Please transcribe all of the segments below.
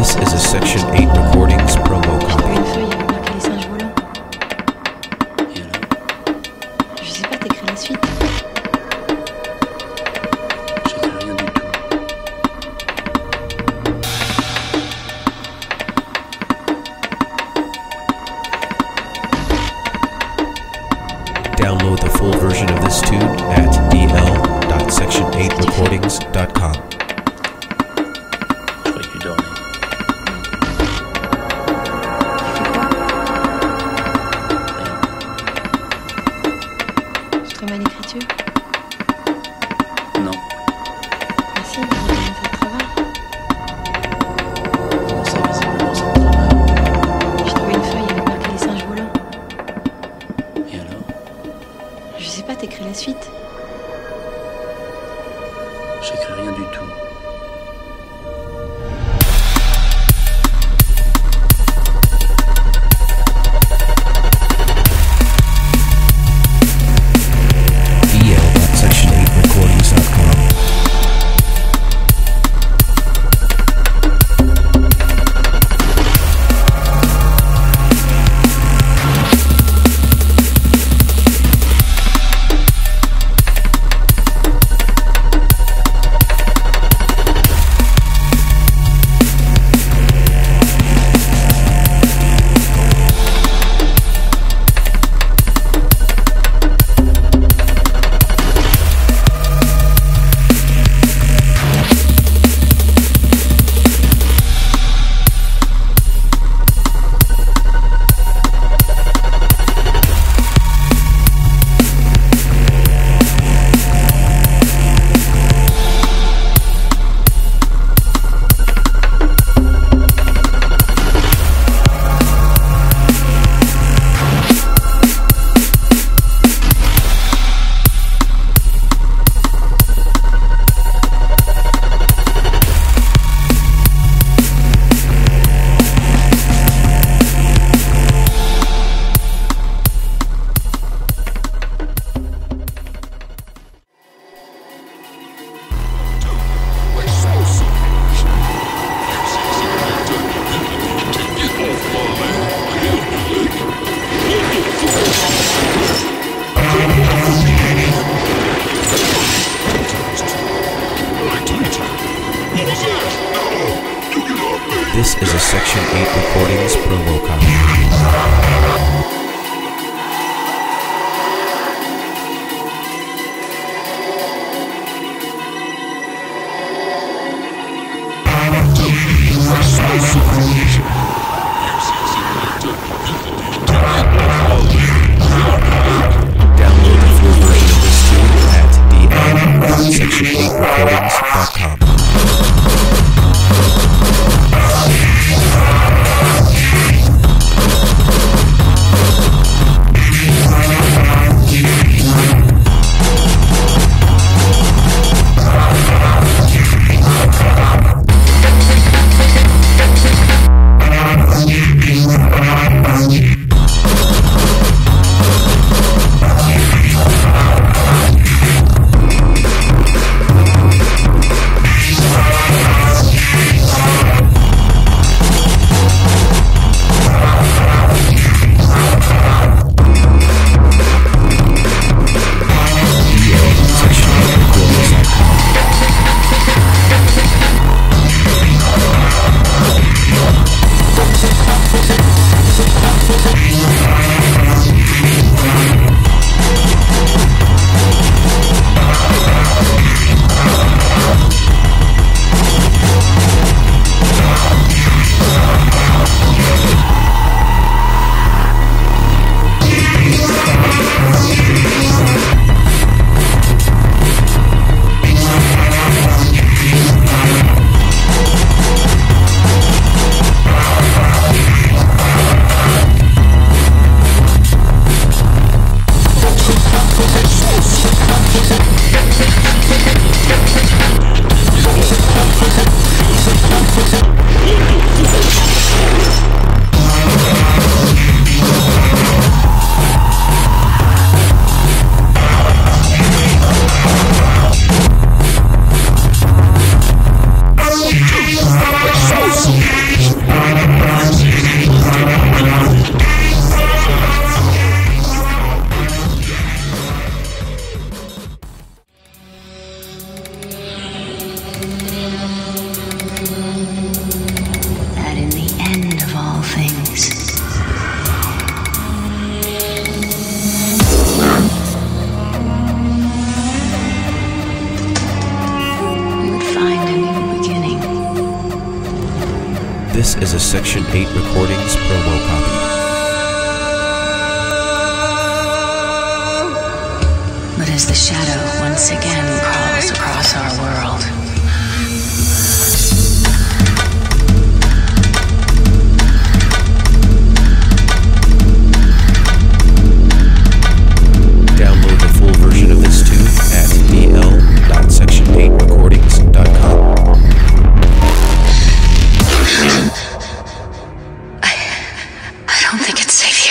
This is a Section 8 Recordings promo copy. Download the full version of this tune at dl.section8recordings.com. Je sais pas, t'écris la suite. J'écris rien du tout. This is a Section 8 Recordings promo copy. Download the full version of this tune at dl.section8recordings.com. is a Section 8 Recordings promo copy. But as the shadow once again crawls across our world, download the full version of this too at dl.section8recordings.com. I don't think it's safe here.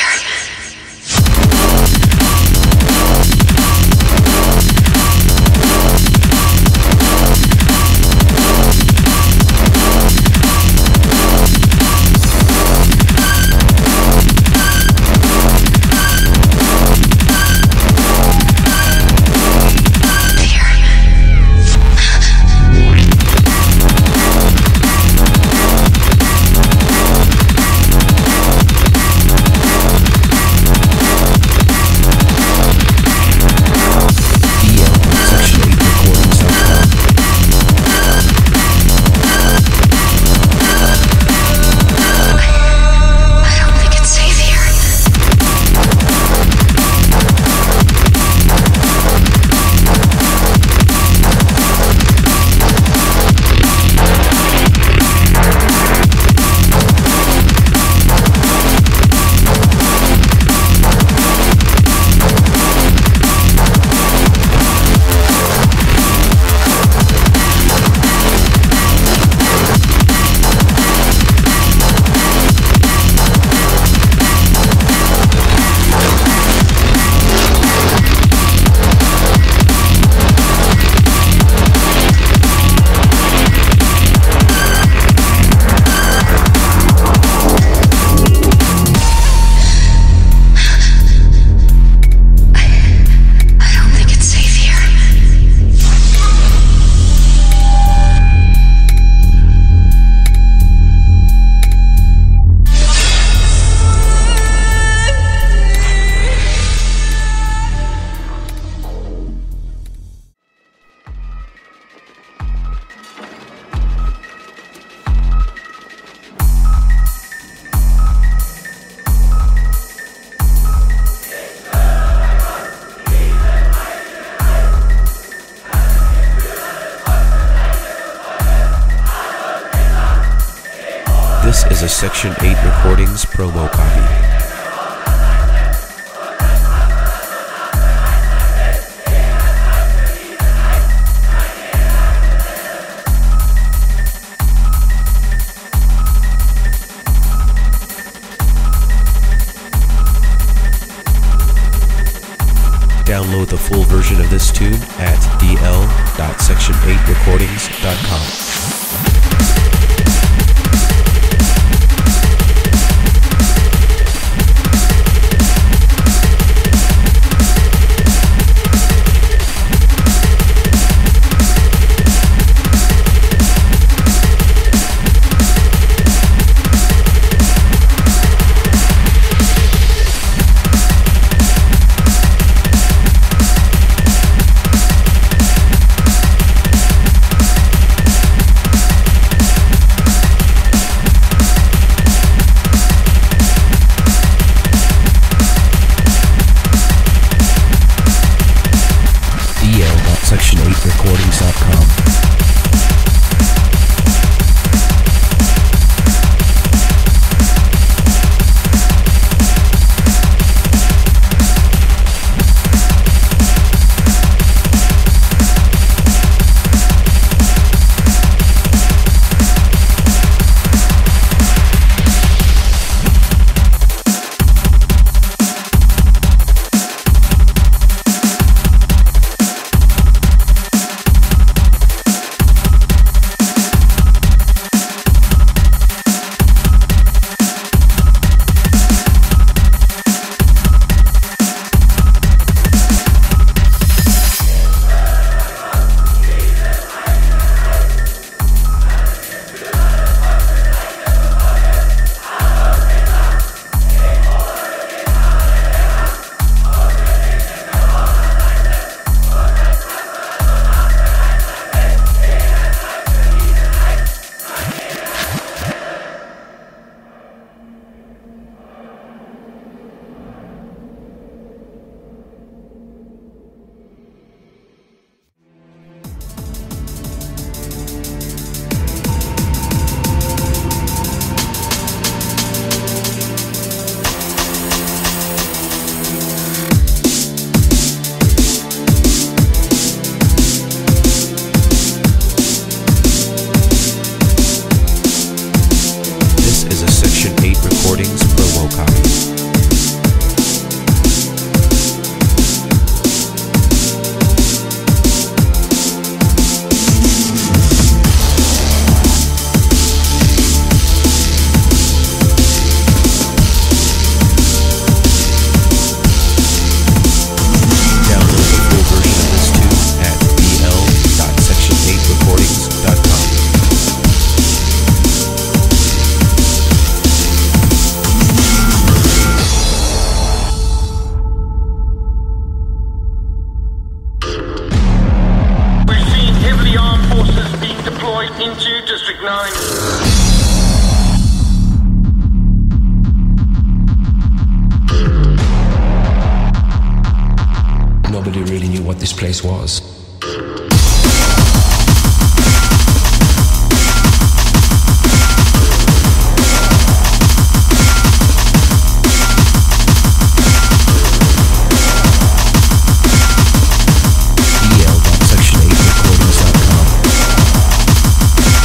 This is a Section 8 Recordings promo copy. Download the full version of this tune at dl.section8recordings.com. Section8recordings.com. into District 9. Nobody really knew what this place was. This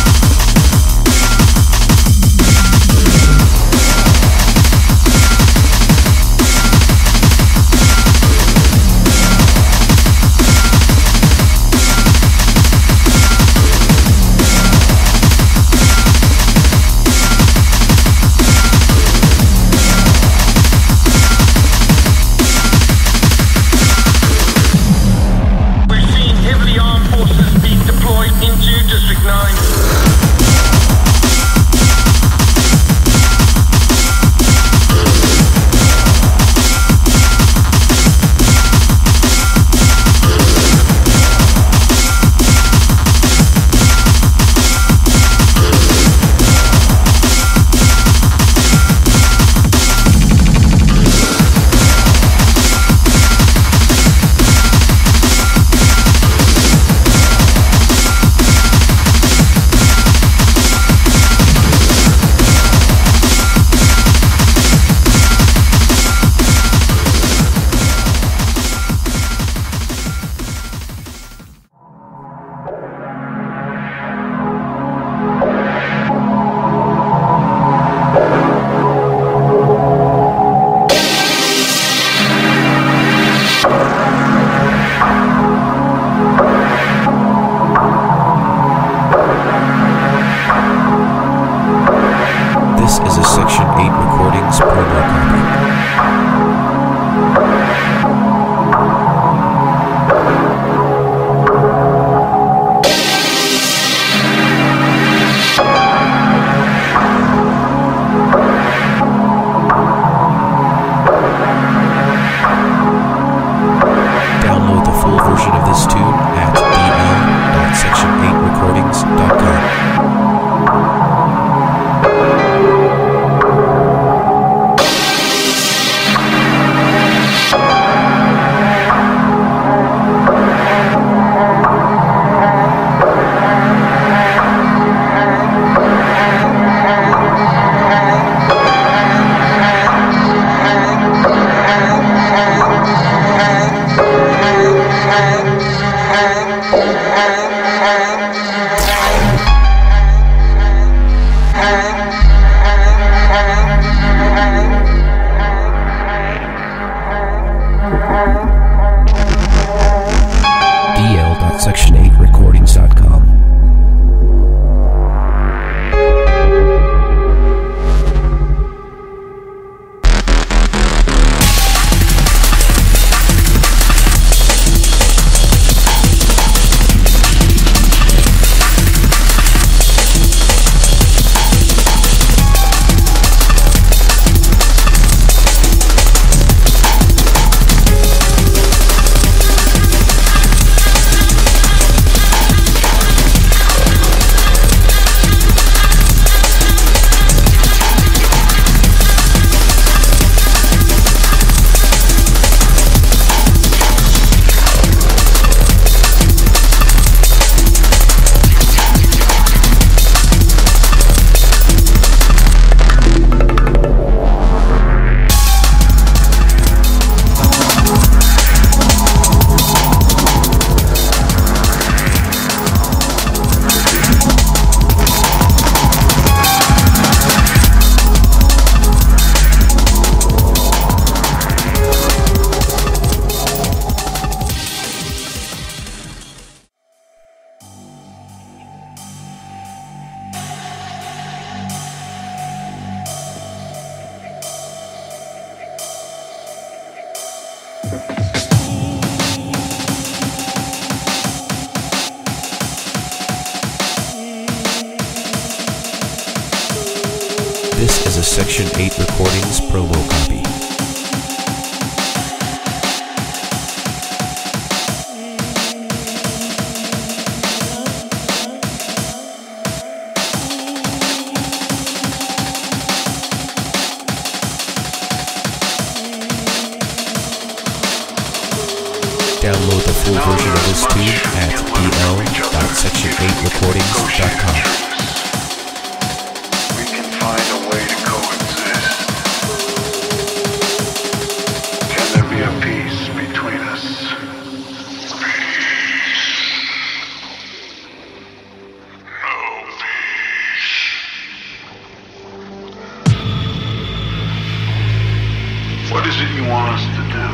is a Section 8 Recordings promo copy. Download the full version of this tune at dl.section8recordings.com. Section8recordings.com. This is a Section 8 Recordings promo copy. goes to at el.section8recordings.com. What is it you want us to do? Die.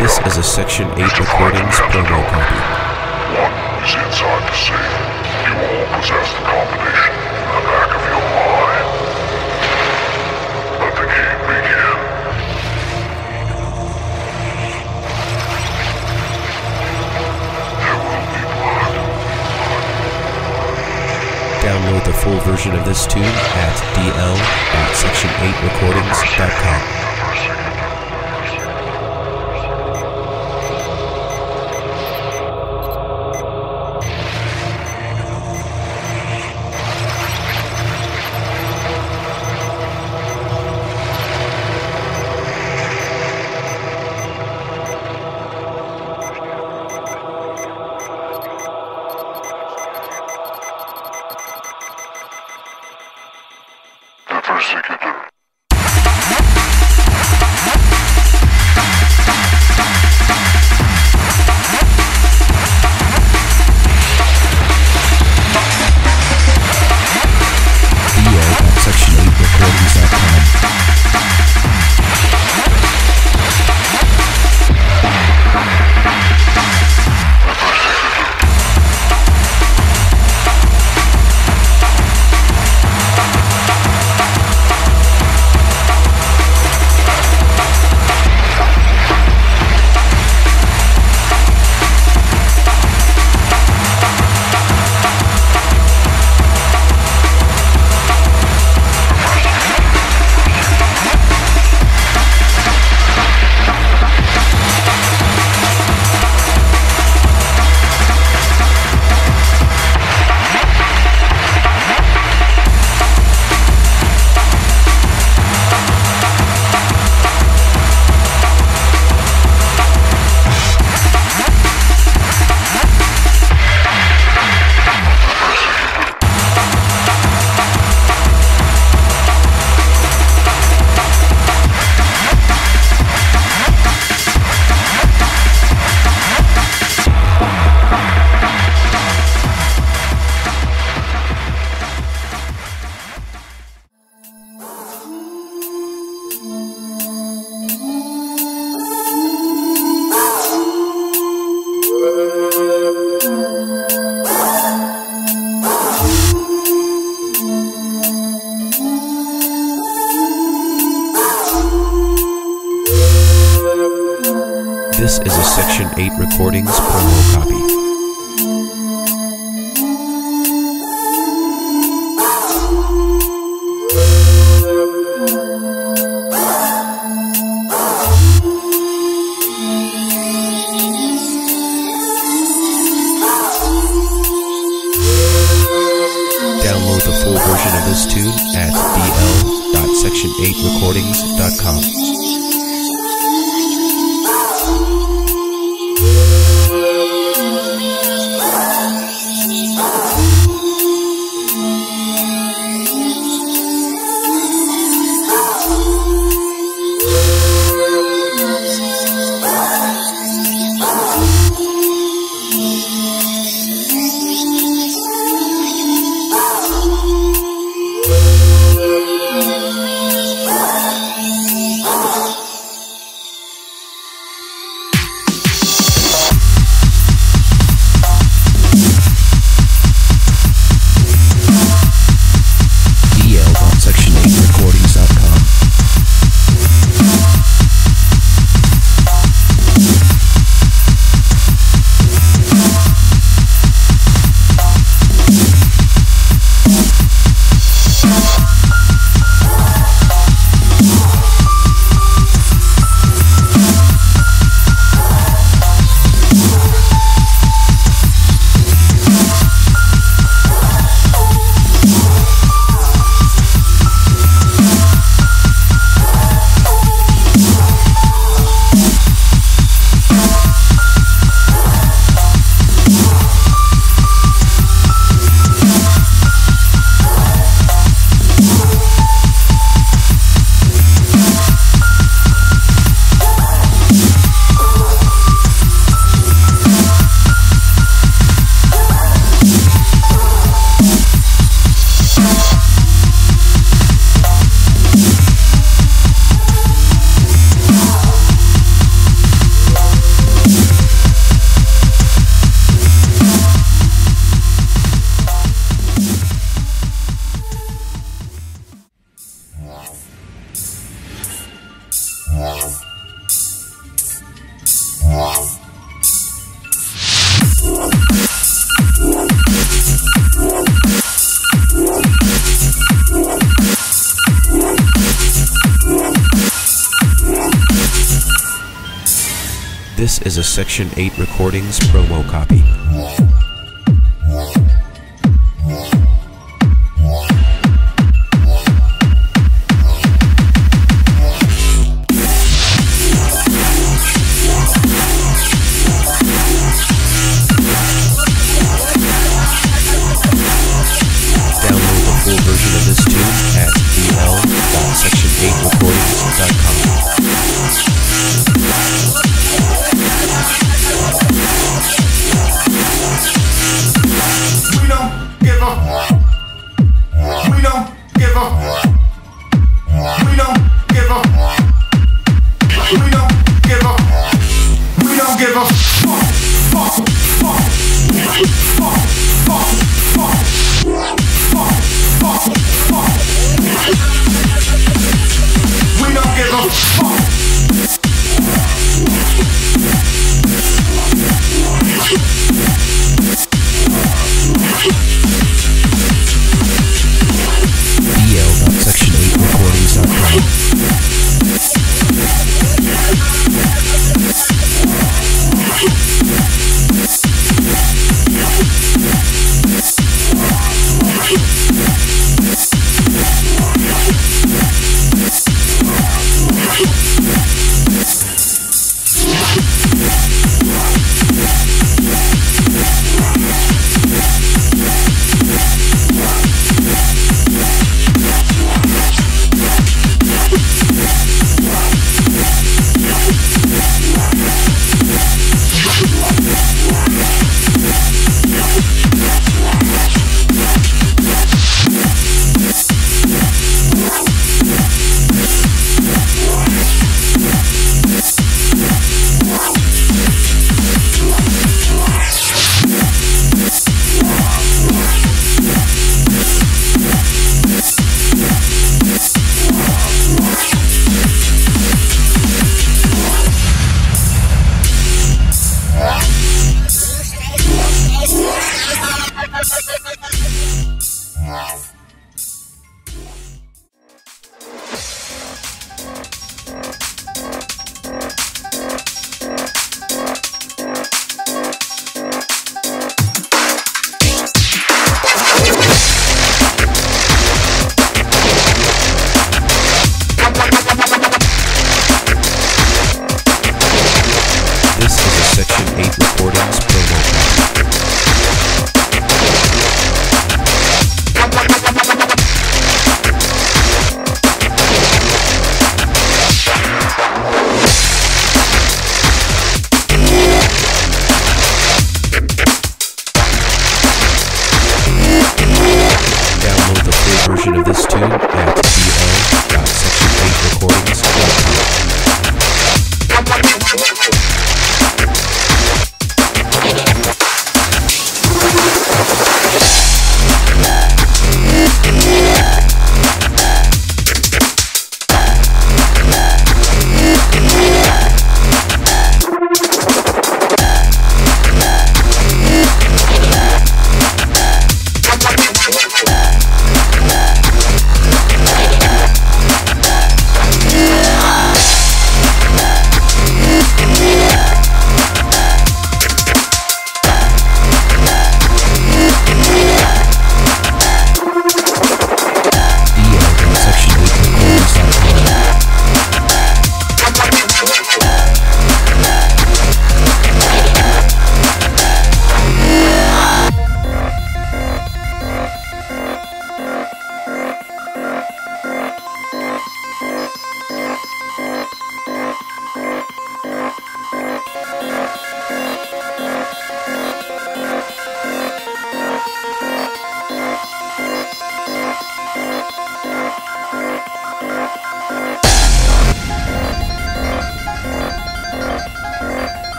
This is a Section 8 Recordings promo copy. One is inside the safe. You all possess the combination in the back of your mind. Let the game begin. There will be blood. Download the full version of this tune at dl.section8recordings.com. Secretary. This is a Section 8 Recordings promo copy. Download the full version of this tune at dl.section8recordings.com. This is a Section 8 Recordings promo copy.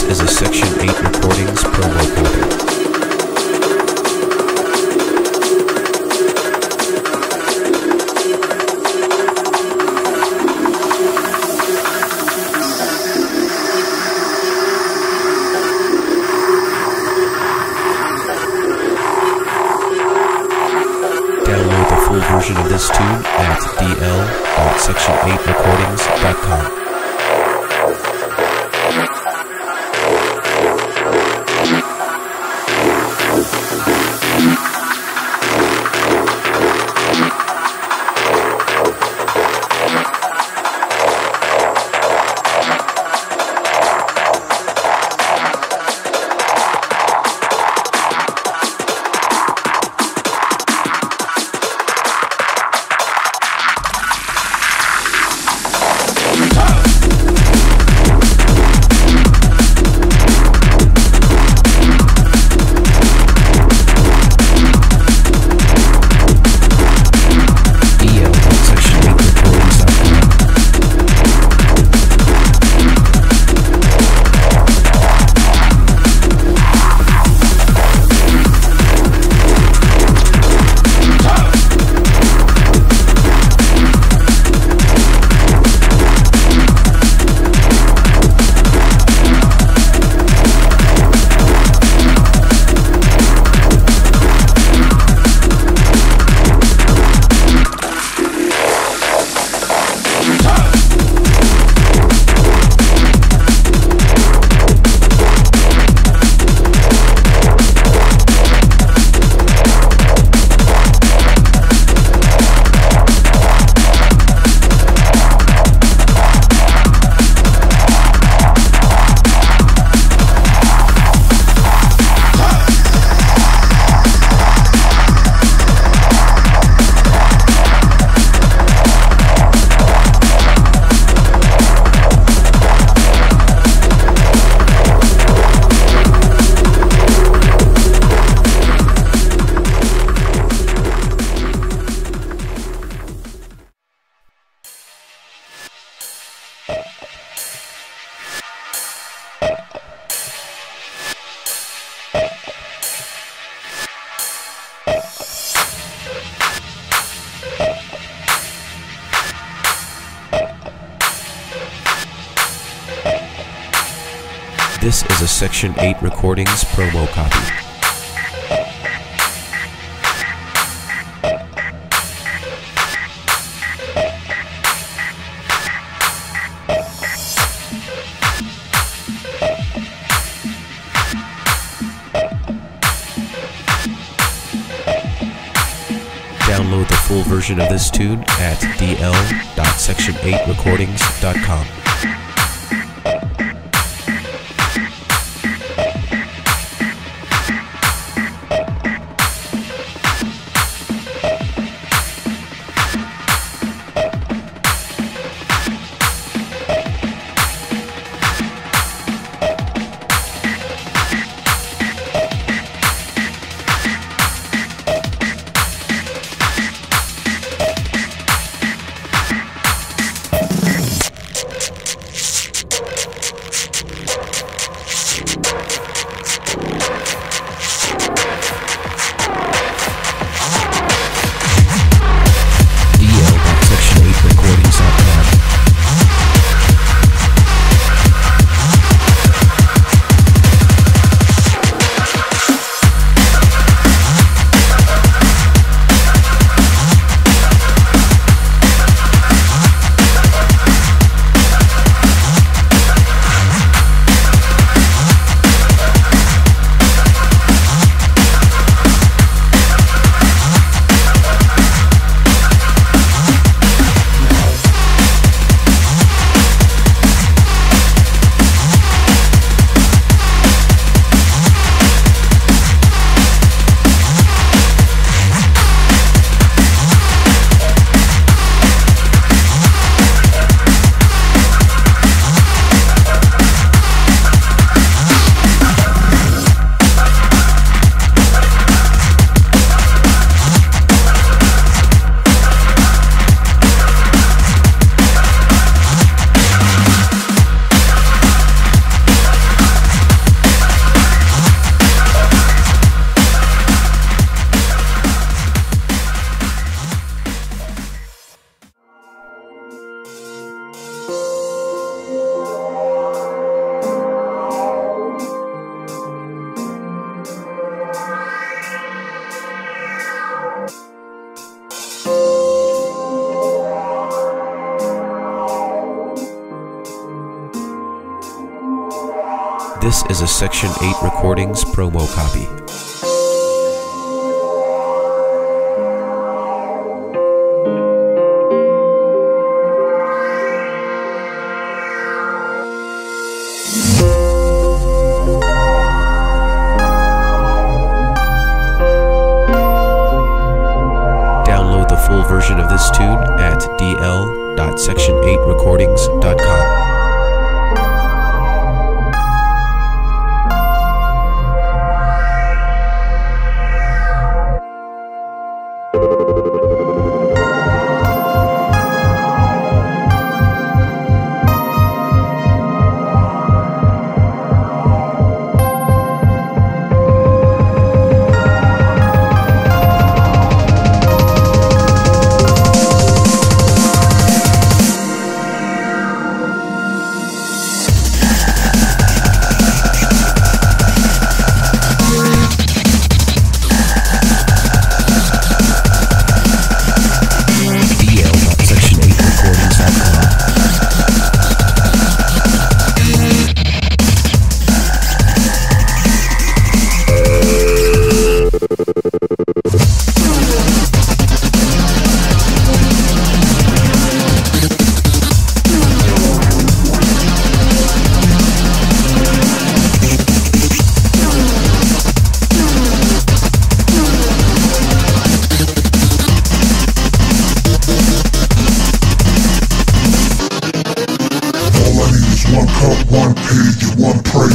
This is a Section 8 Recordings promo copy. Download the full version of this tune at dl.section8recordings.com. This is a Section 8 Recordings promo copy. Download the full version of this tune at dl.section8recordings.com. This is a Section 8 Recordings promo copy. Download the full version of this tune at dl.section8recordings.com. One cup, one page, and one prayer.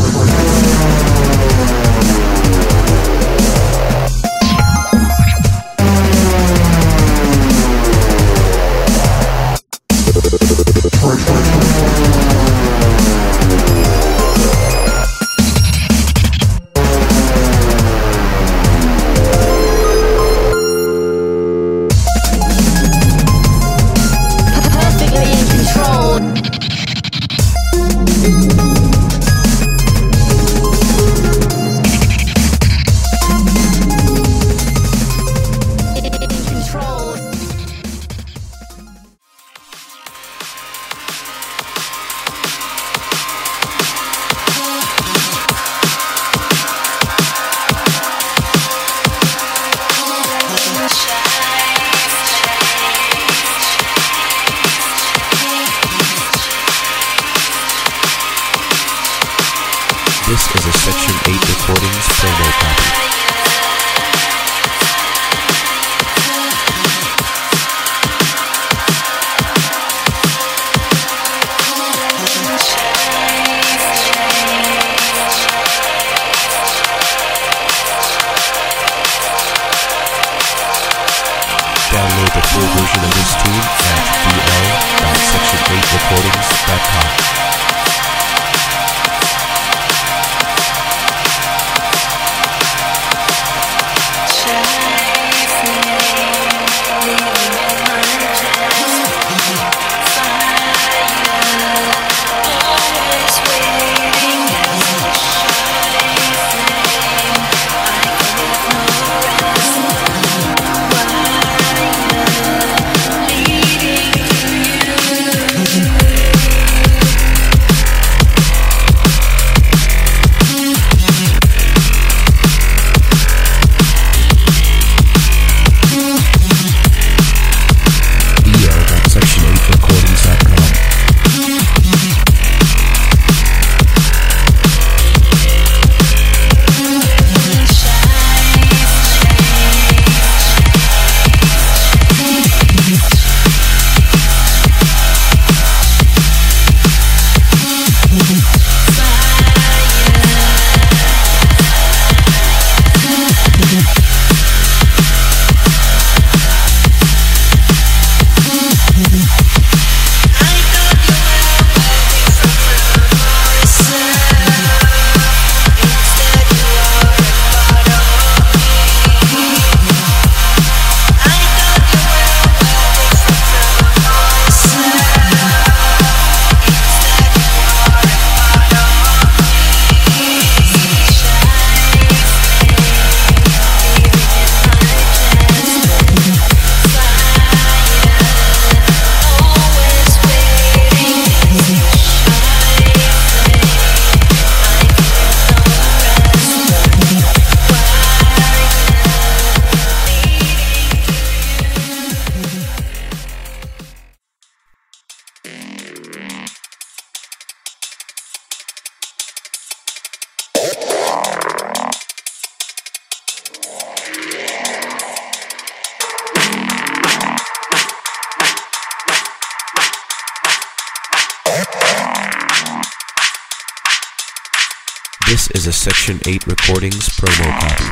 This is a Section 8 Recordings promo copy.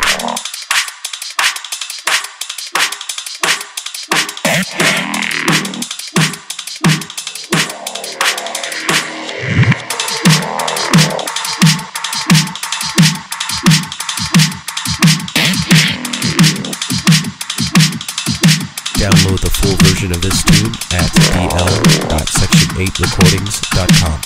Download the full version of this tune at dl.section8recordings.com.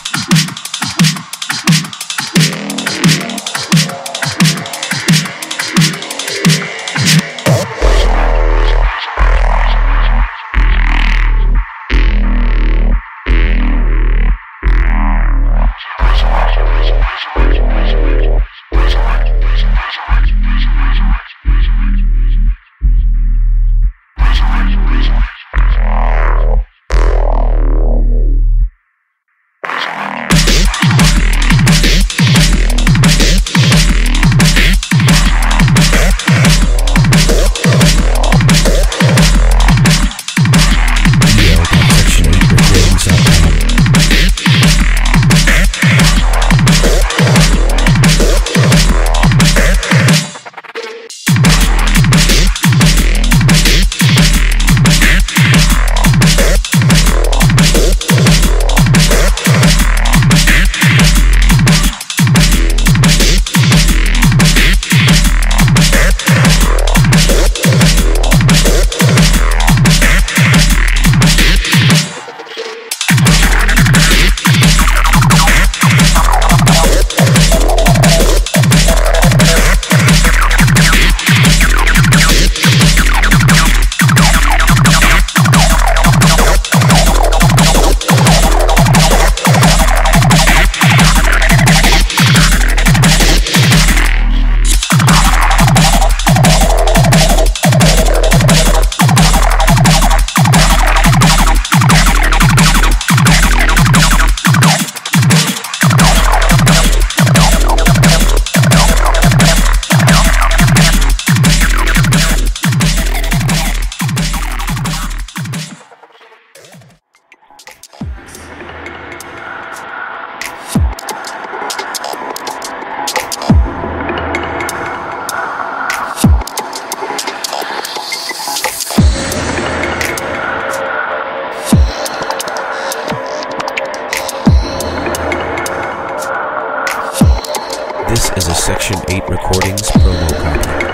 This is a Section 8 Recordings promo copy.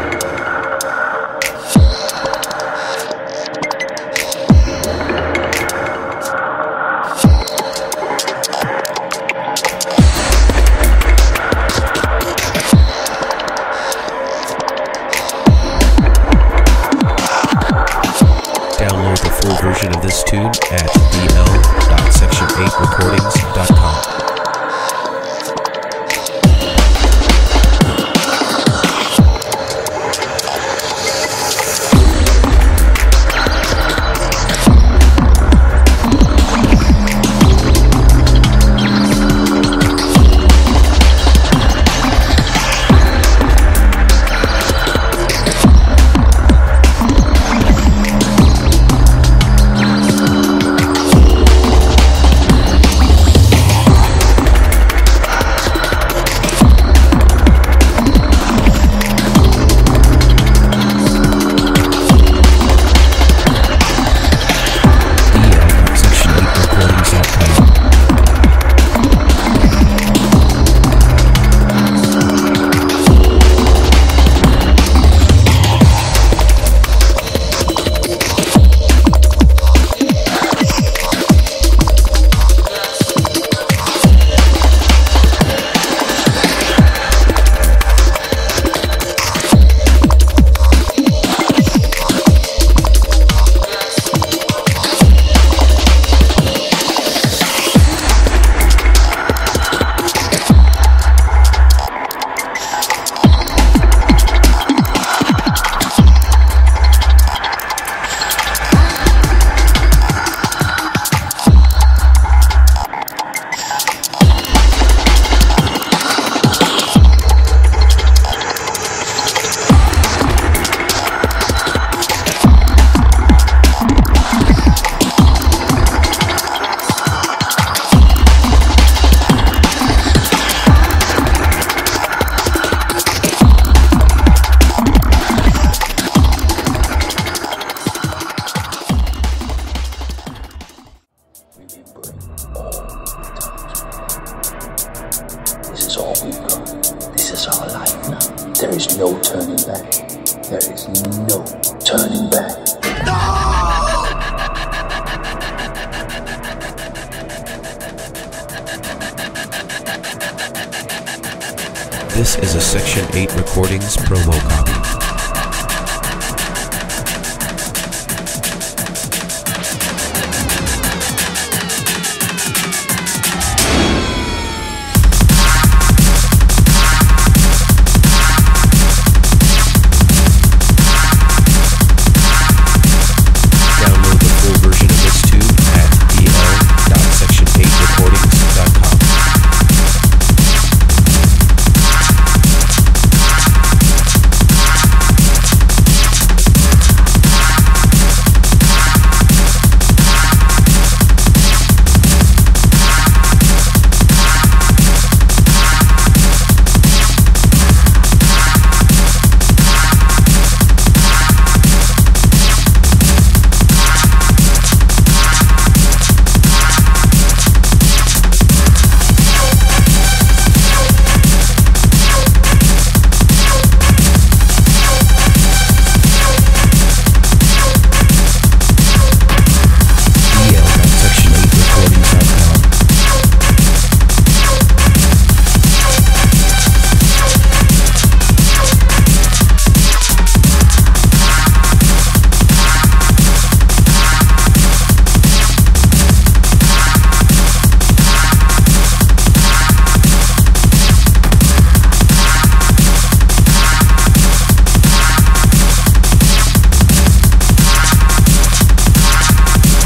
Download the full version of this tune at dl.section8recordings.com. no turning back. There is no turning back. No! This is a Section 8 Recordings promo copy.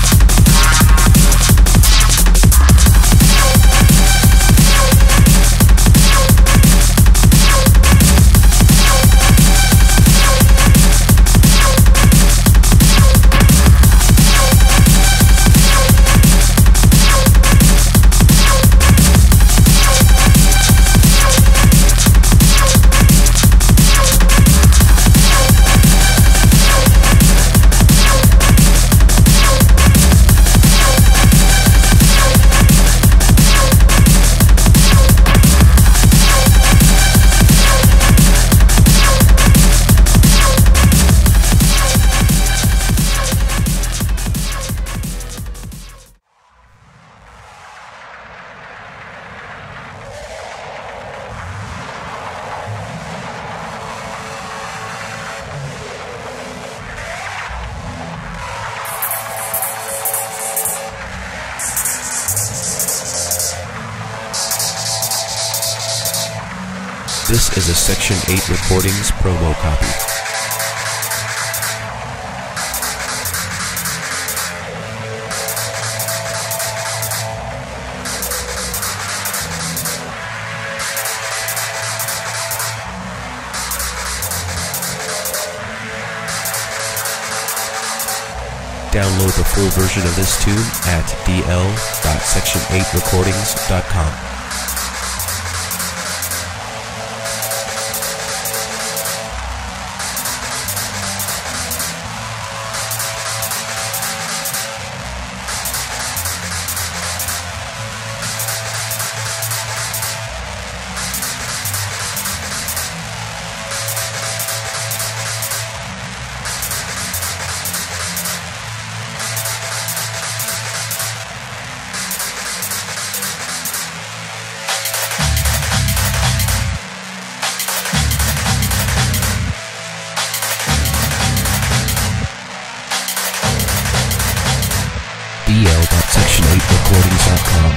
Download the full version of this tune at dl.section8recordings.com. This is a Section 8 Recordings promo copy. Download the full version of this tune at dl.section8recordings.com. dl.section8recordings.com.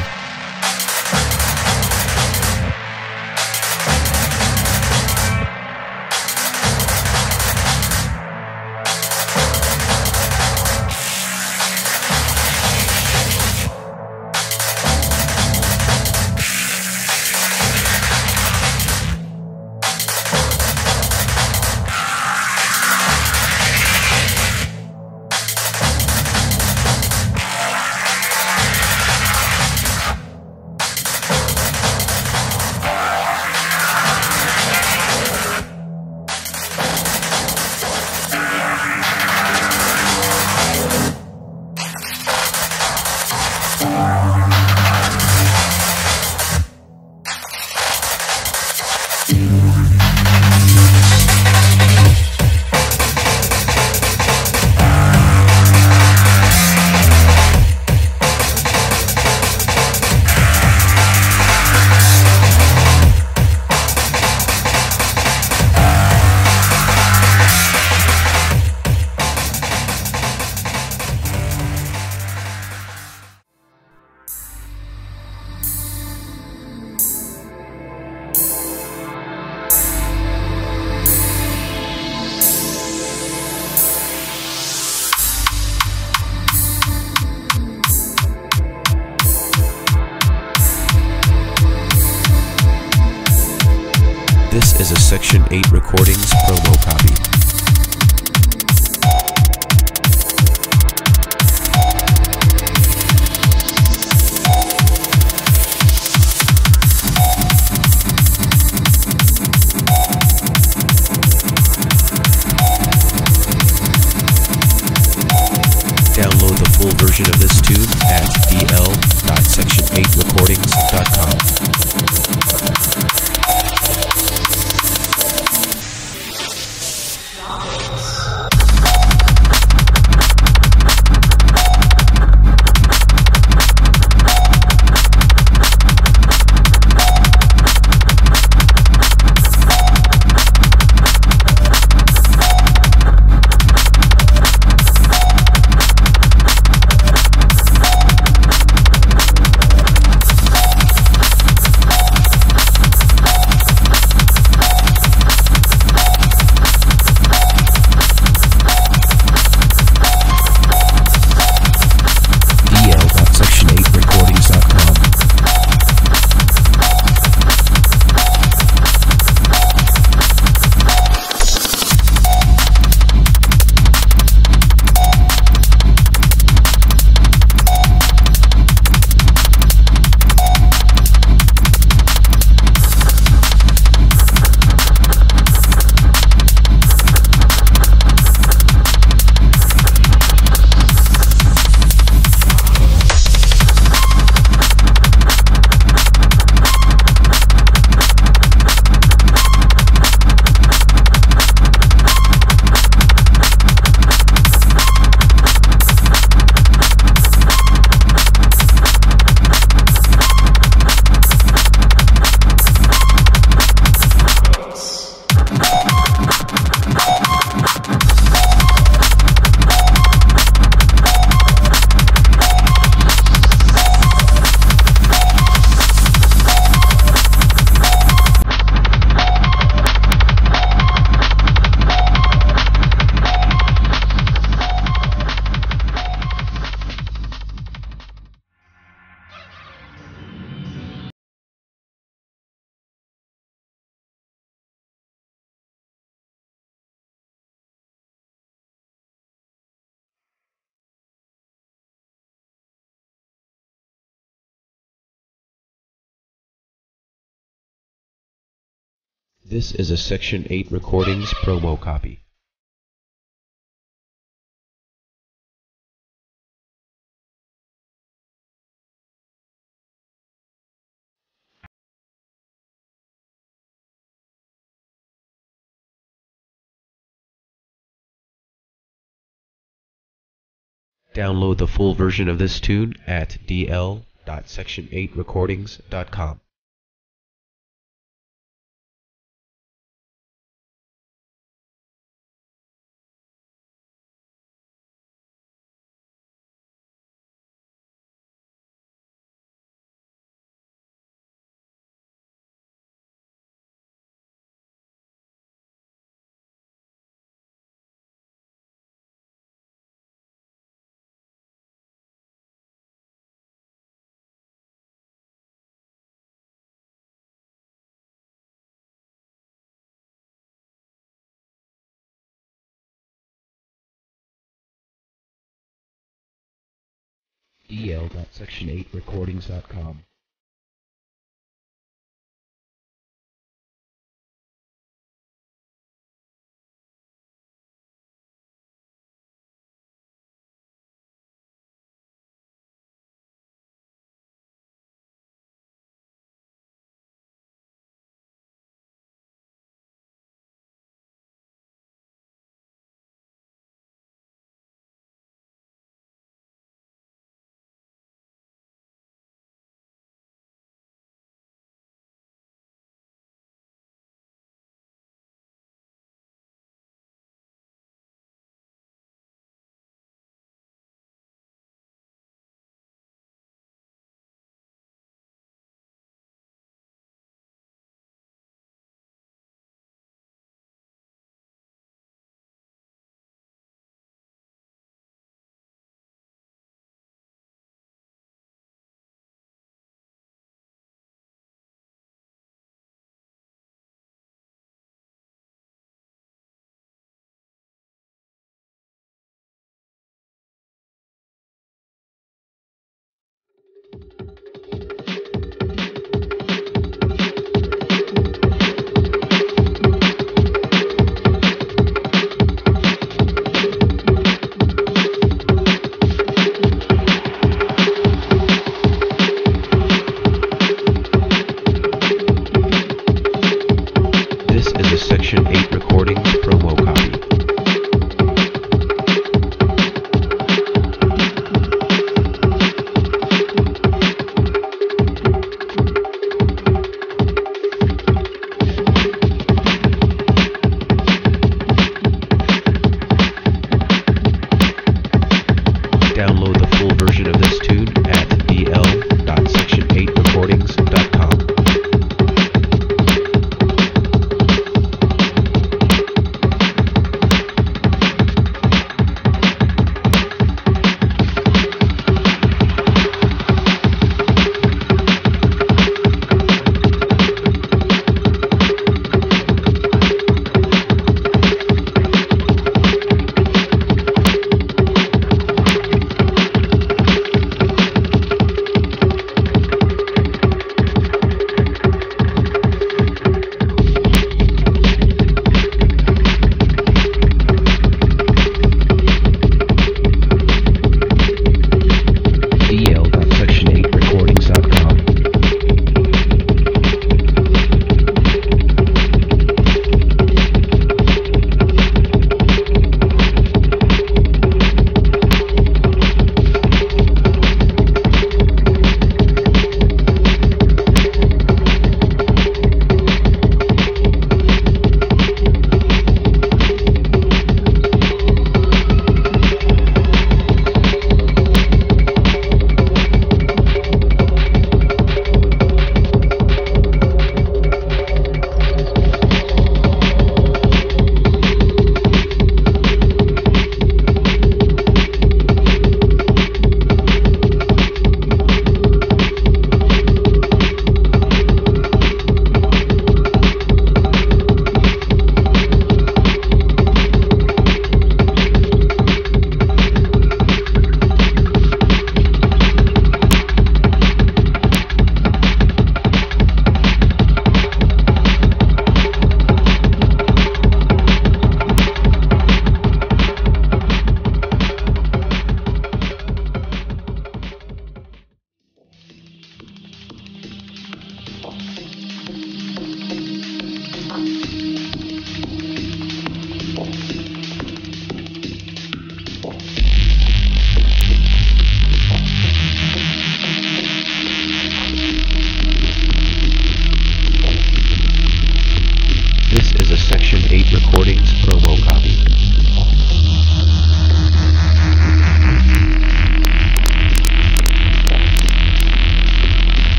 This is a Section 8 Recordings promo copy. Download the full version of this tune at dl.section8recordings.com. This is a Section 8 Recordings promo copy. Download the full version of this tune at dl.section8recordings.com. dl.section8recordings.com.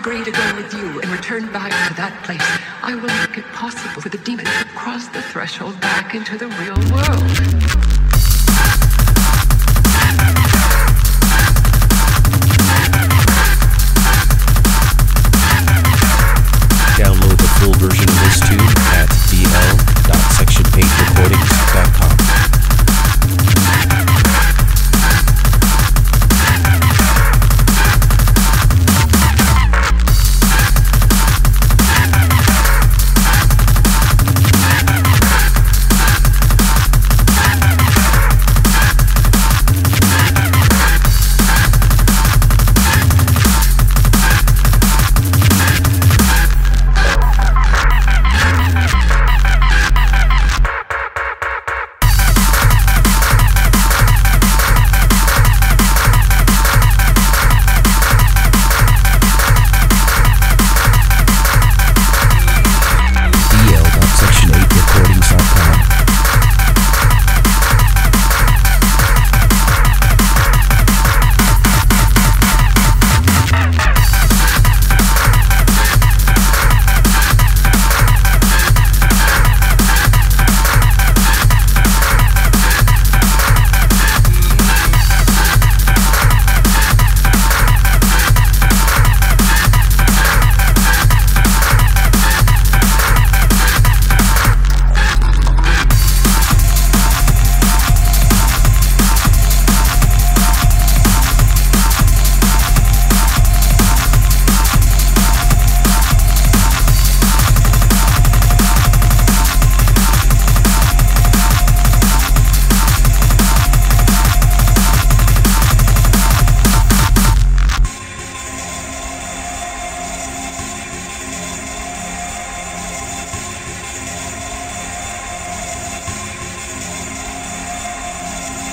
agree to go with you and return back to that place, I will make it possible for the demon to cross the threshold back into the real world. Download the full version of this tune at dl.section8recordings.com.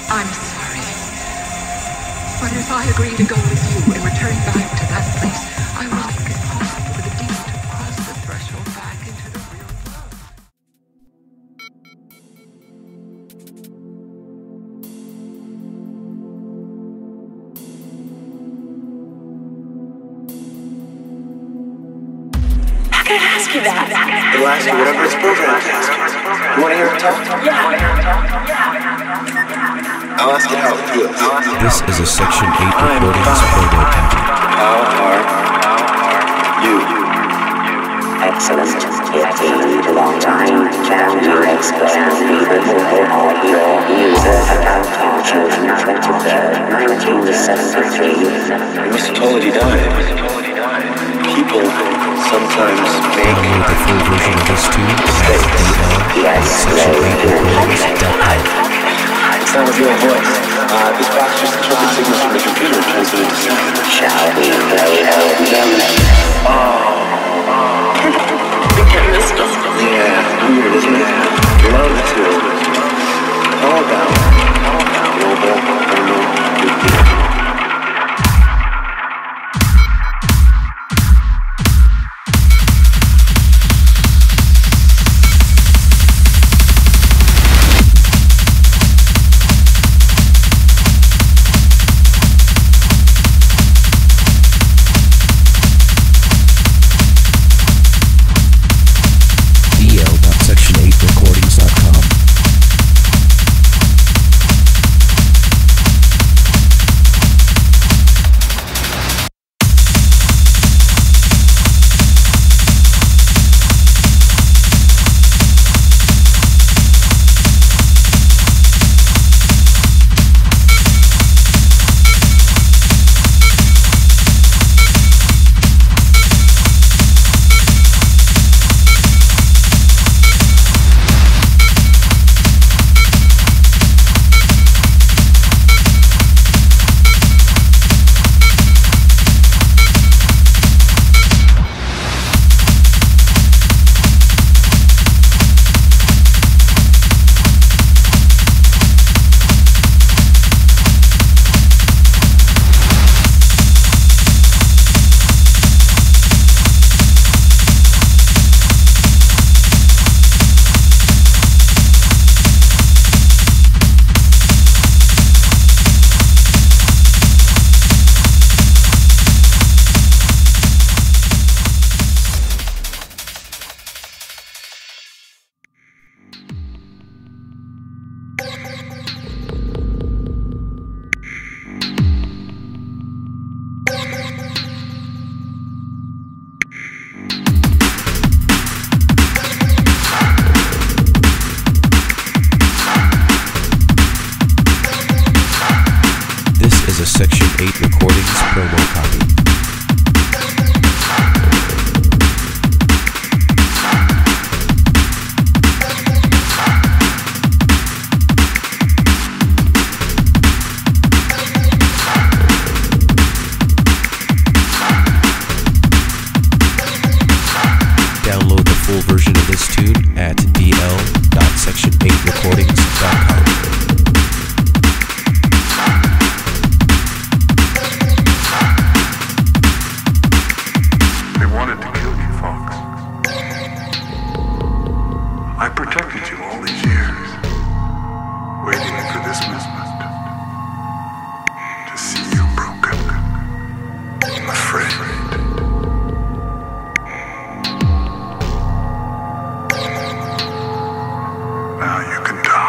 I'm sorry, but if I agree to go with you and return back to that place, I will make it possible for the demon to cross the threshold back into the real world. How can I ask you that? It will ask you whatever it's proven to ask you. You want to hear it talk? Yeah. I'll ask it how it feels. This is a Section 8 Recordings photo pattern. How are you? Excellent. It took a long time. Can you explain even more of your music about our children 23rd, 1973? Musicality died. People sometimes make the full version of this tune. Yes, Section 8 Recordings. Sound of your voice. This box just interprets signals from the computer and turns it into sound. Shall we play out music? Yeah, weird, isn't it? Love to. All about. Section 8 Recordings promo copy. Download the full version of this tune at dl.section8recordings.com. I protected you all these years, waiting for this moment to see you broken, afraid. Now you can die.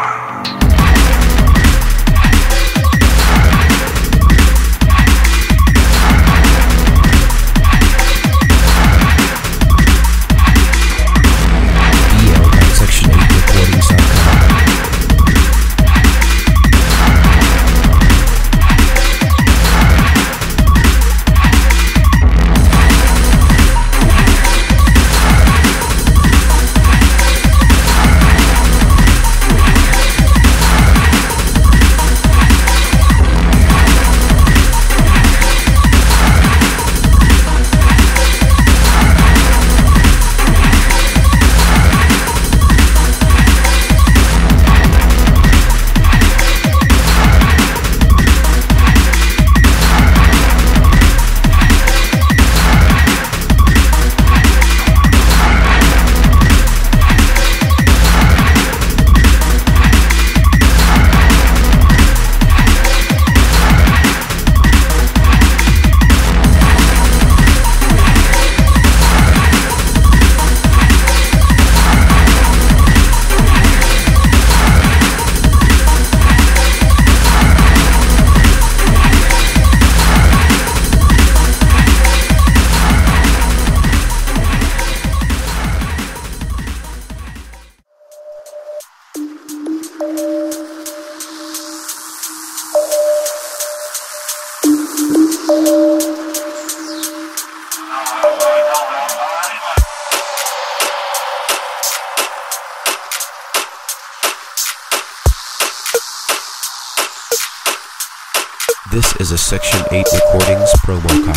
This is a Section 8 Recordings promo copy.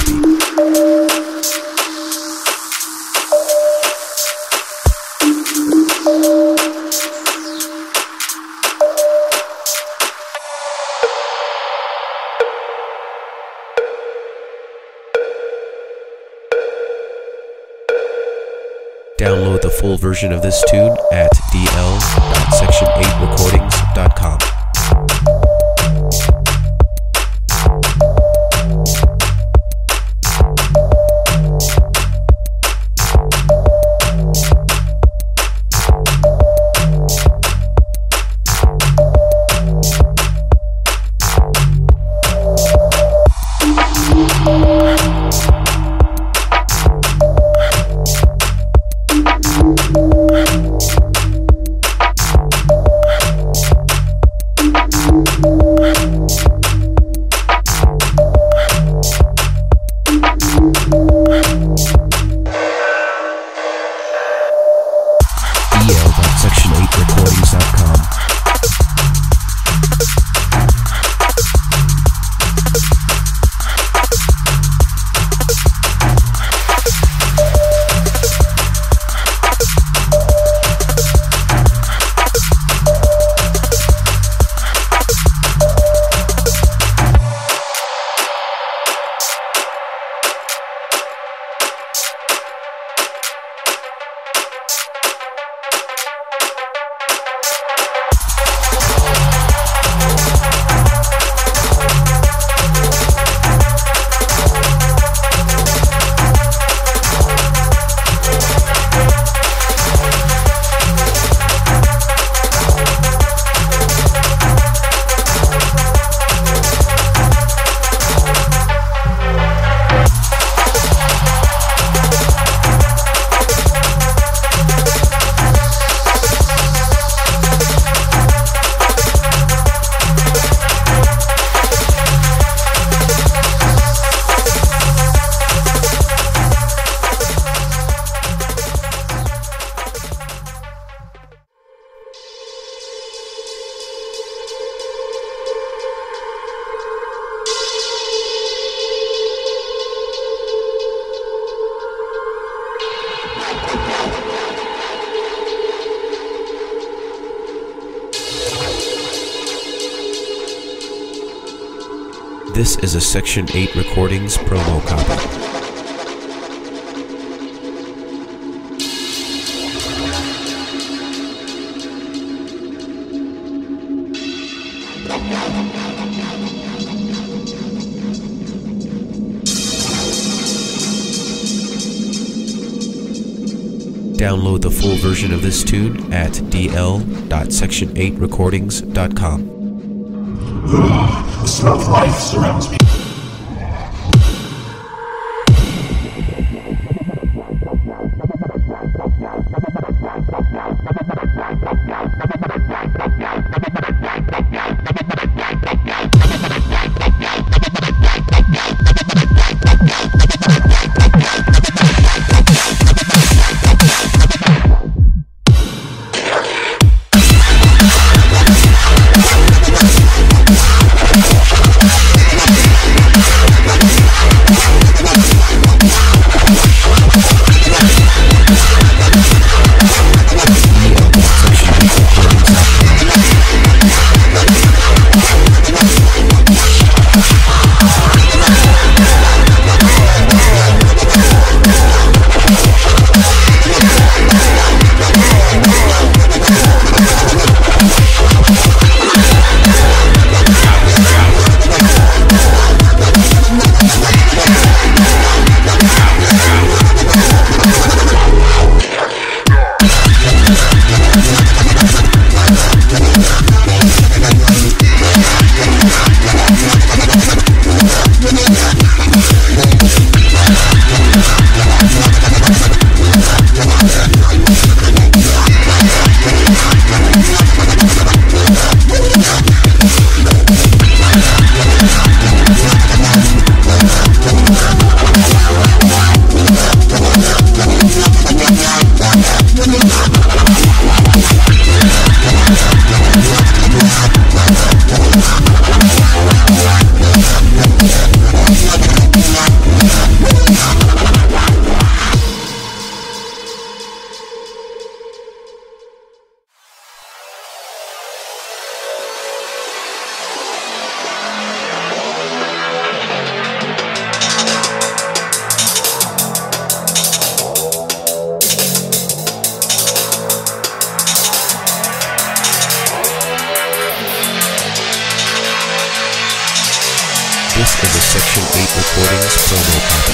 Download the full version of this tune at dl.section8recordings.com. dl.section8recordings.com. This is a Section 8 Recordings promo copy. Download the full version of this tune at dl.section8recordings.com. The smell of life surrounds me. This is a Section 8 Recordings promo copy.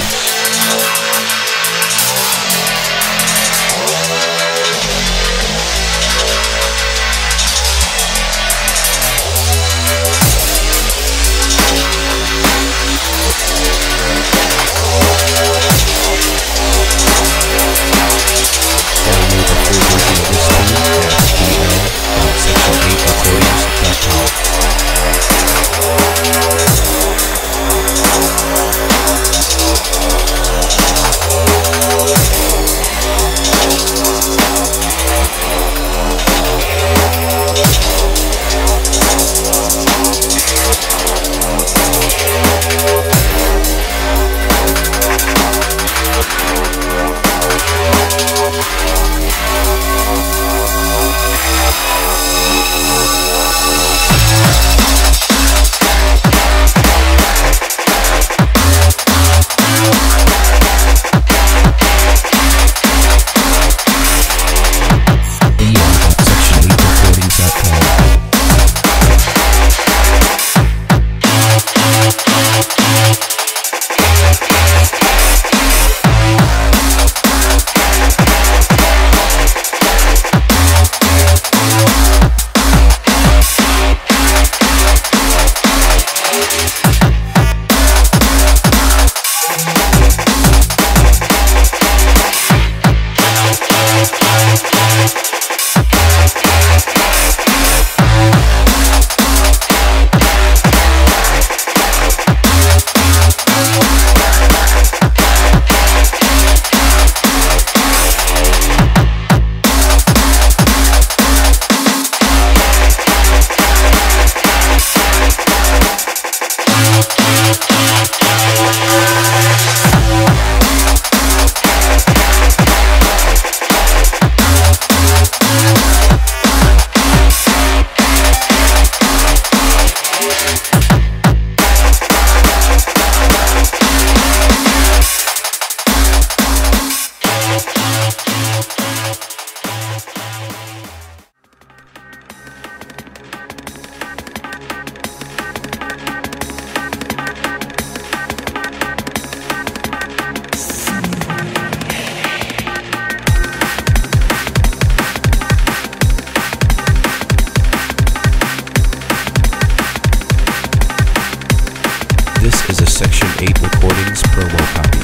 This is a Section 8 Recordings promo copy.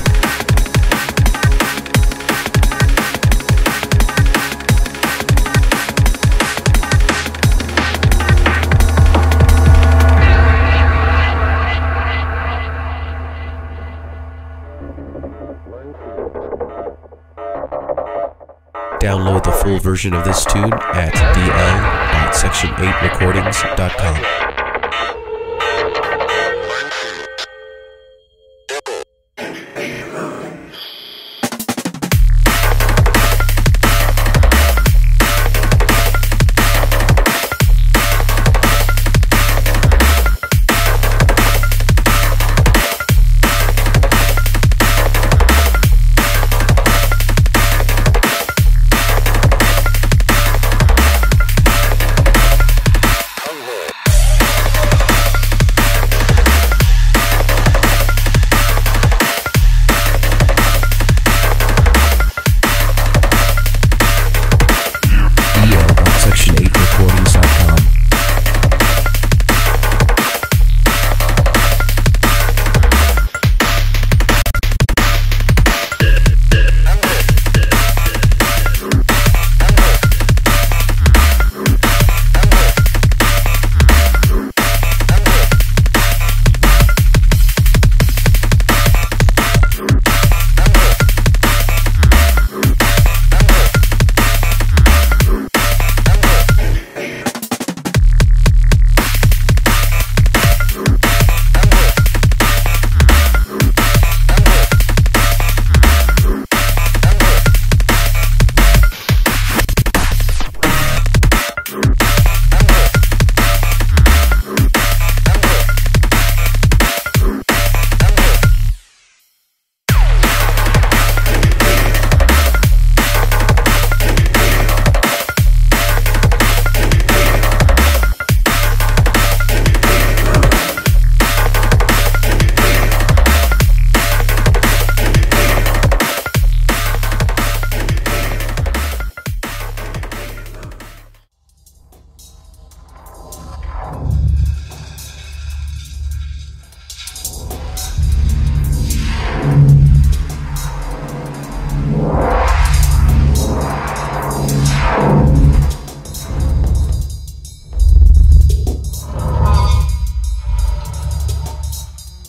Download the full version of this tune at dl.section8recordings.com.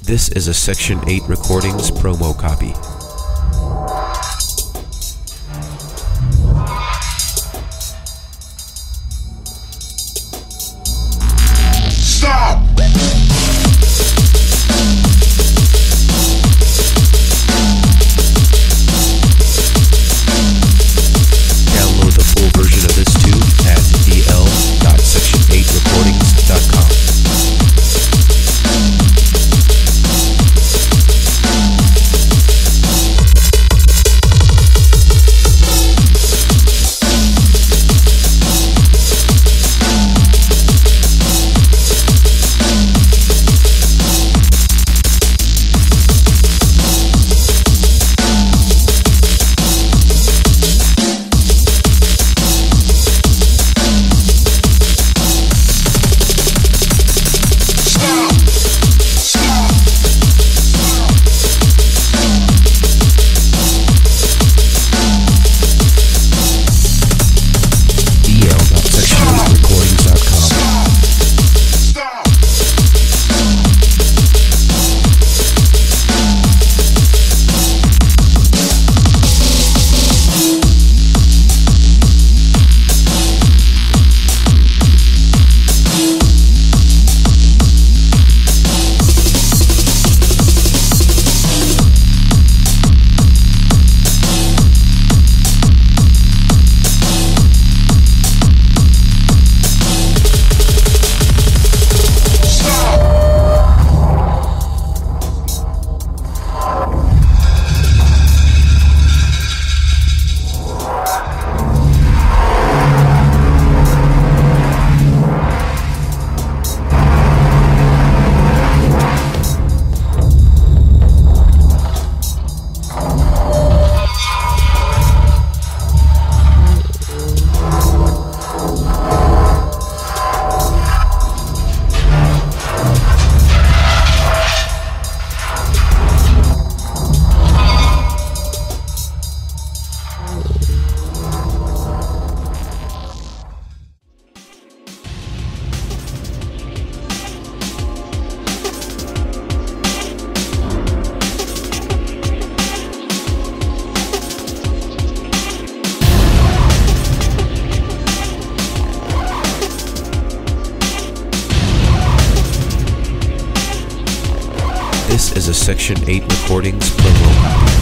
This is a Section 8 Recordings promo copy. This is a Section 8 Recordings promo.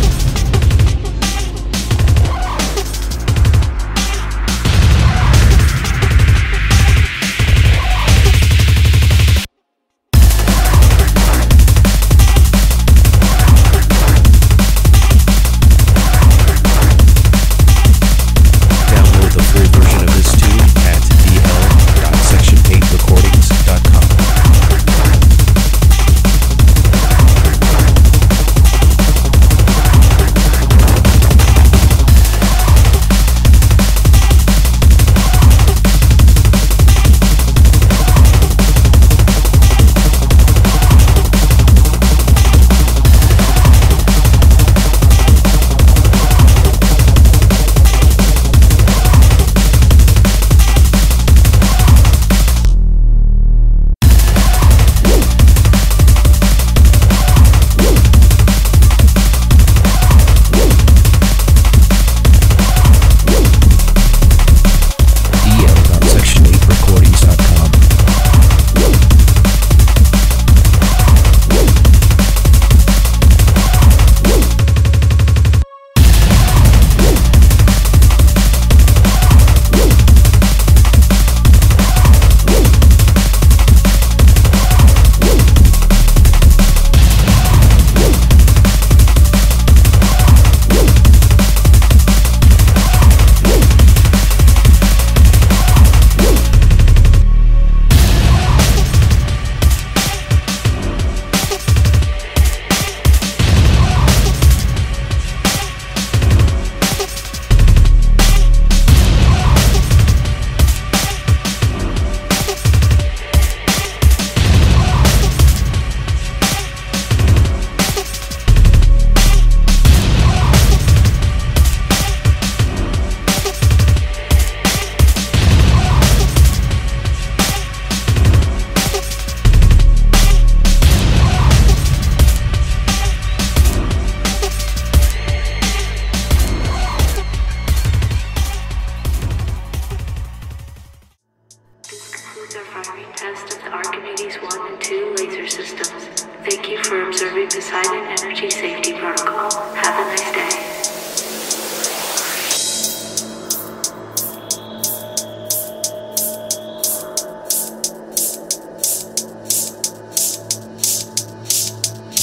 The firing test of the Archimedes 1 and 2 laser systems. Thank you for observing Poseidon Energy Safety Protocol. Have a nice day.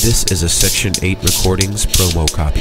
This is a Section 8 Recordings promo copy.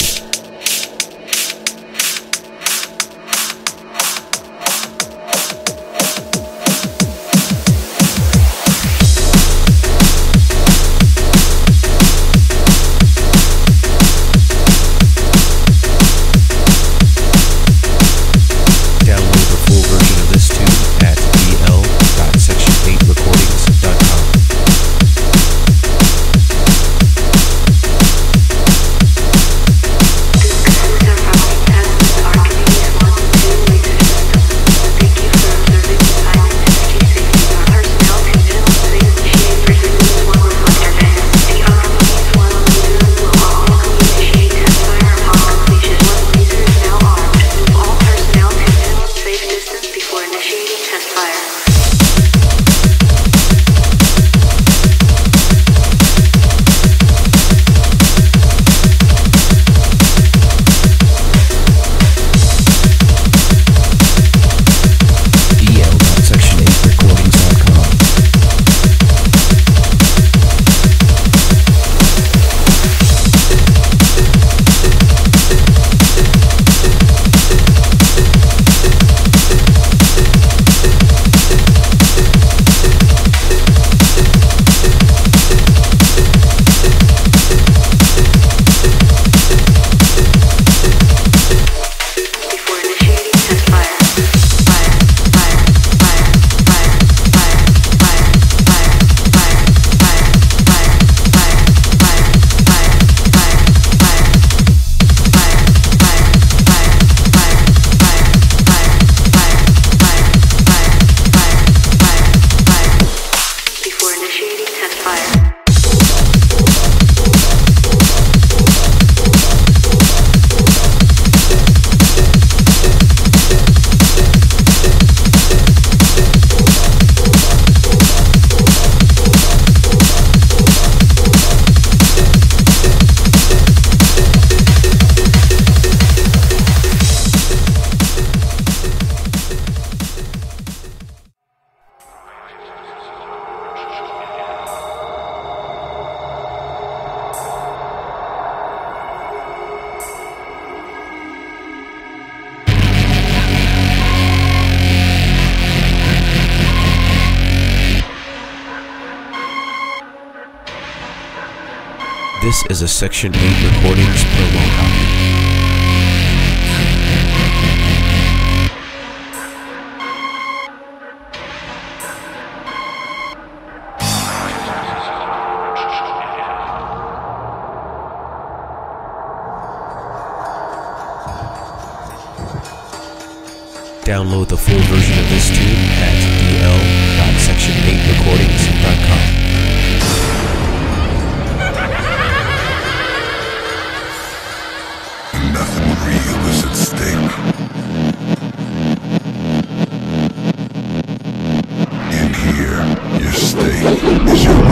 This is a Section 8 Recordings promo copy. Download the full version of this tune at dl.section8recordings.com. Nothing real is at stake. In here, your stake is your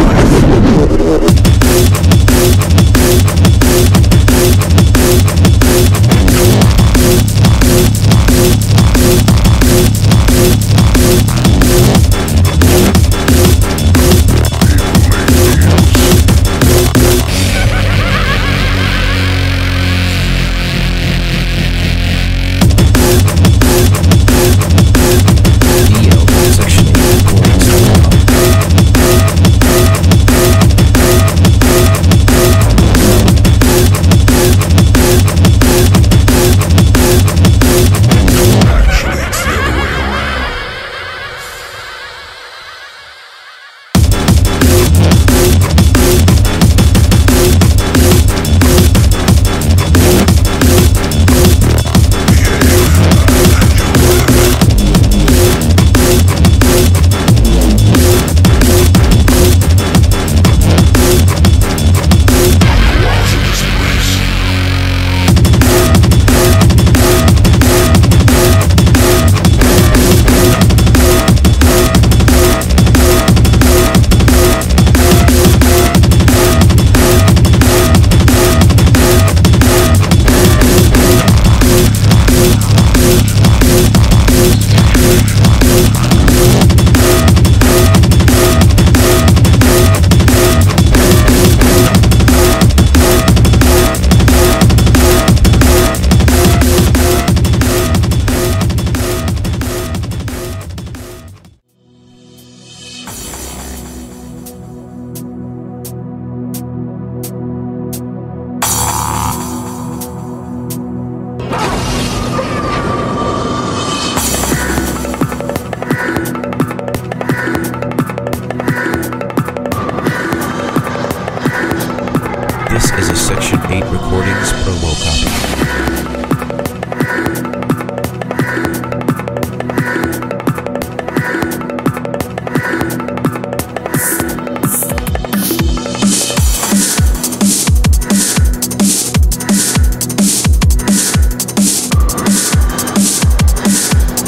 This is a Section 8 Recordings promo copy.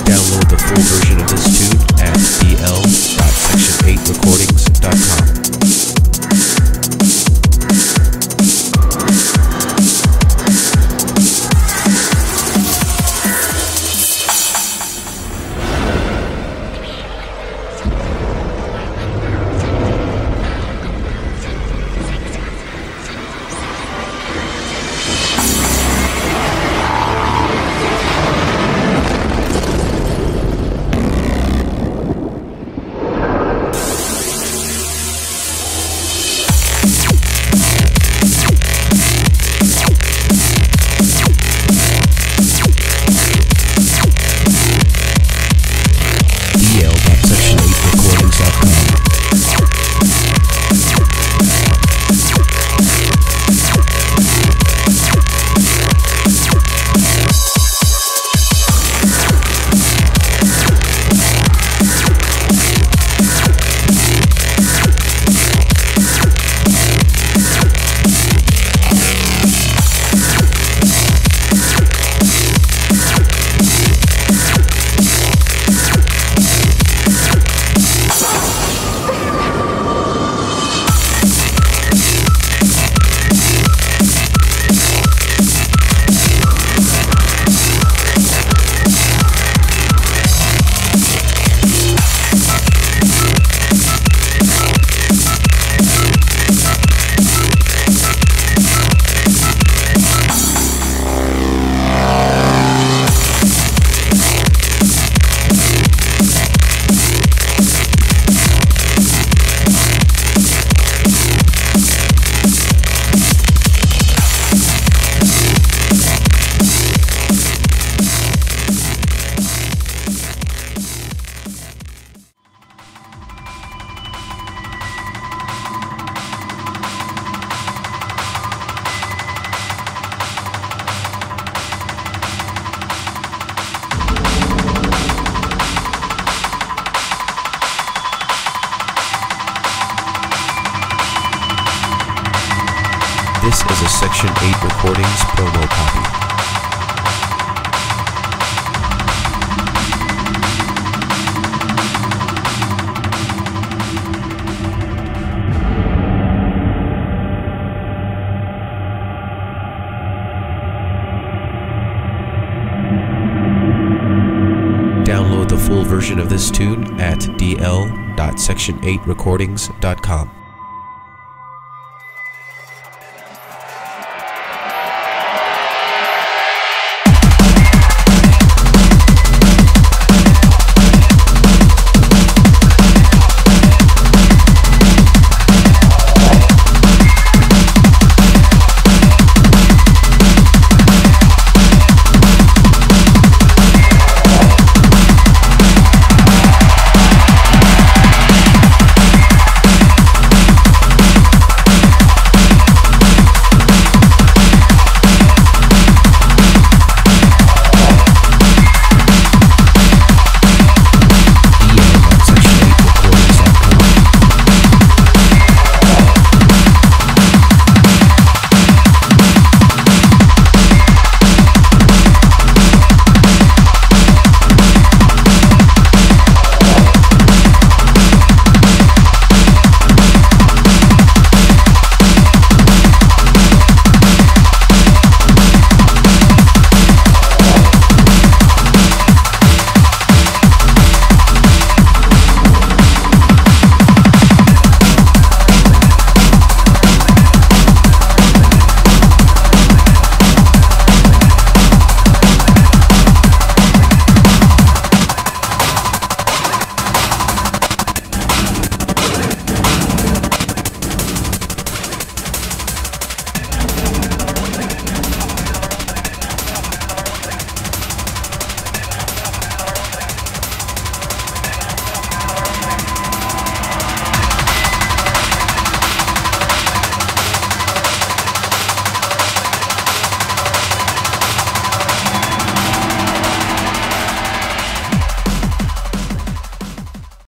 Download the full version of this tune at dl.section8recordings.com. This is a Section 8 Recordings promo copy. Download the full version of this tune at dl.section8recordings.com.